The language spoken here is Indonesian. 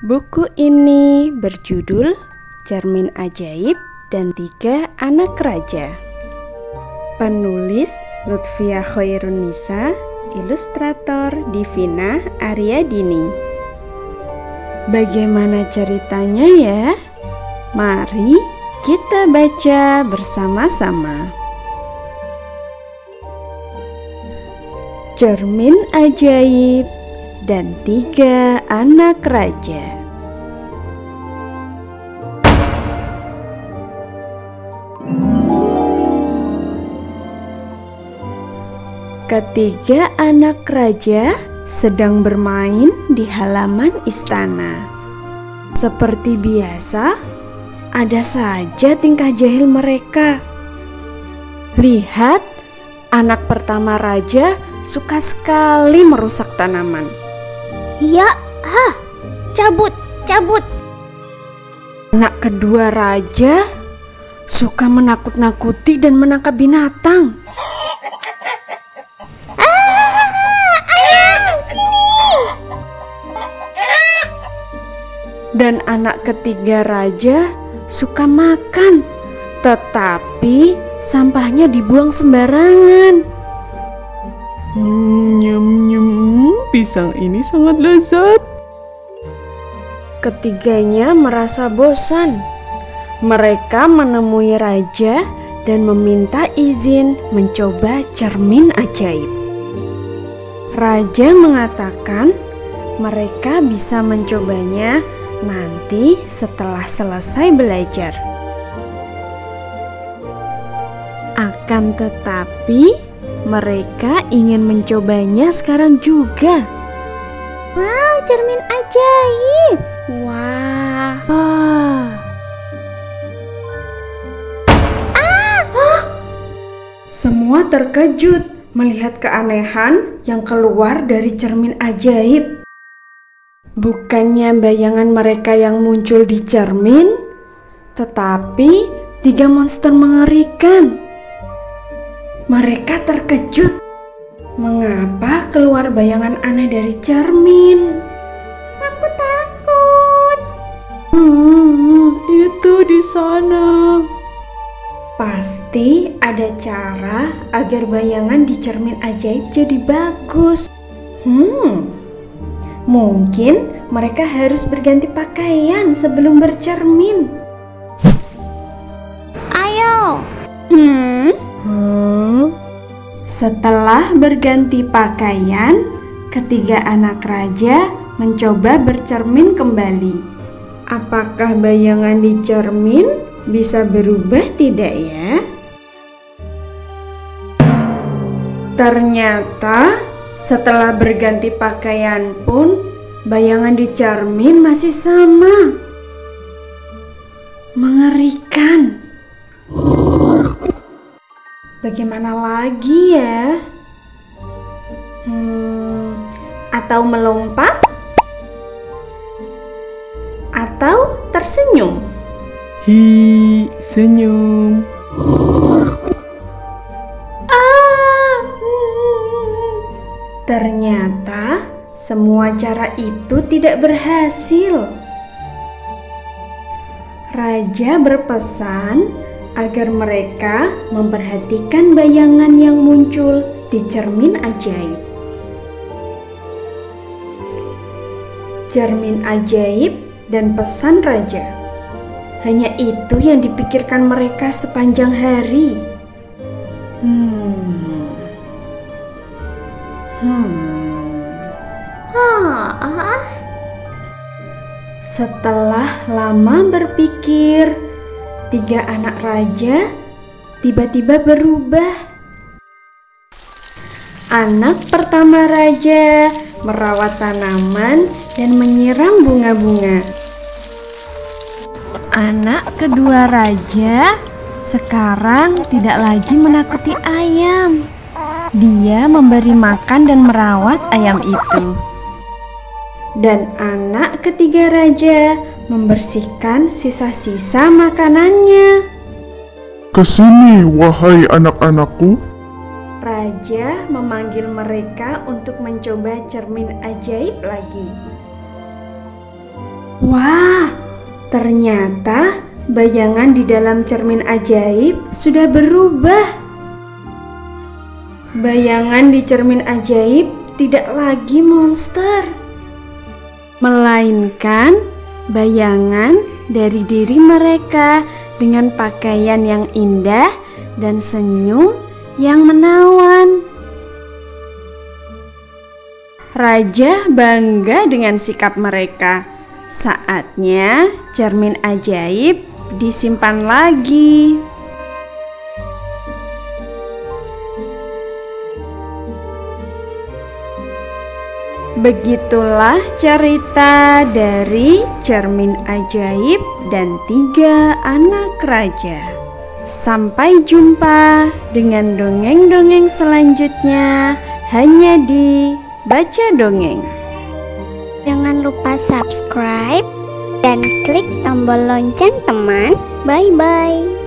Buku ini berjudul Cermin Ajaib dan Tiga Anak Raja. Penulis Lutfia Khoirunisa, ilustrator Divina Ariadini. Bagaimana ceritanya ya? Mari kita baca bersama-sama. Cermin Ajaib dan Tiga Anak Raja. Ketiga anak raja sedang bermain di halaman istana. Seperti biasa, ada saja tingkah jahil mereka. Lihat, anak pertama raja suka sekali merusak tanaman. Iya, cabut. Anak kedua raja suka menakut-nakuti dan menangkap binatang. Ayam, sini. Dan anak ketiga raja suka makan, tetapi sampahnya dibuang sembarangan. Pisang ini sangat lezat. Ketiganya merasa bosan. Mereka menemui raja dan meminta izin mencoba cermin ajaib. Raja mengatakan mereka bisa mencobanya nanti setelah selesai belajar. Akan tetapi mereka ingin mencobanya sekarang juga. Wow, cermin ajaib. Wah. Semua terkejut melihat keanehan yang keluar dari cermin ajaib. Bukannya bayangan mereka yang muncul di cermin, tetapi tiga monster mengerikan. Mereka terkejut. Mengapa keluar bayangan aneh dari cermin? Aku takut. Itu di sana. Pasti ada cara agar bayangan di cermin ajaib jadi bagus. Mungkin mereka harus berganti pakaian sebelum bercermin. Ayo. Setelah berganti pakaian, ketiga anak raja mencoba bercermin kembali. Apakah bayangan di cermin bisa berubah tidak ya? Ternyata setelah berganti pakaian pun, bayangan di cermin masih sama. Mengerikan. Bagaimana lagi ya? Atau melompat? Atau tersenyum? Senyum. Ternyata semua cara itu tidak berhasil. Raja berpesan agar mereka memperhatikan bayangan yang muncul di cermin ajaib. Cermin ajaib dan pesan raja. Hanya itu yang dipikirkan mereka sepanjang hari. Setelah lama berpikir, tiga anak raja tiba-tiba berubah. Anak pertama raja merawat tanaman dan menyiram bunga-bunga. Anak kedua raja sekarang tidak lagi menakuti ayam. Dia memberi makan dan merawat ayam itu. Dan anak ketiga raja membersihkan sisa-sisa makanannya. Kesini, wahai anak-anakku. Raja memanggil mereka untuk mencoba cermin ajaib lagi. Wah, ternyata bayangan di dalam cermin ajaib sudah berubah. Bayangan di cermin ajaib tidak lagi monster, melainkan bayangan dari diri mereka dengan pakaian yang indah dan senyum yang menawan. Raja bangga dengan sikap mereka. Saatnya cermin ajaib disimpan lagi. Begitulah cerita dari Cermin Ajaib dan Tiga Anak Raja. Sampai jumpa dengan dongeng-dongeng selanjutnya hanya di Baca Dongeng. Jangan lupa subscribe dan klik tombol lonceng, teman. Bye-bye.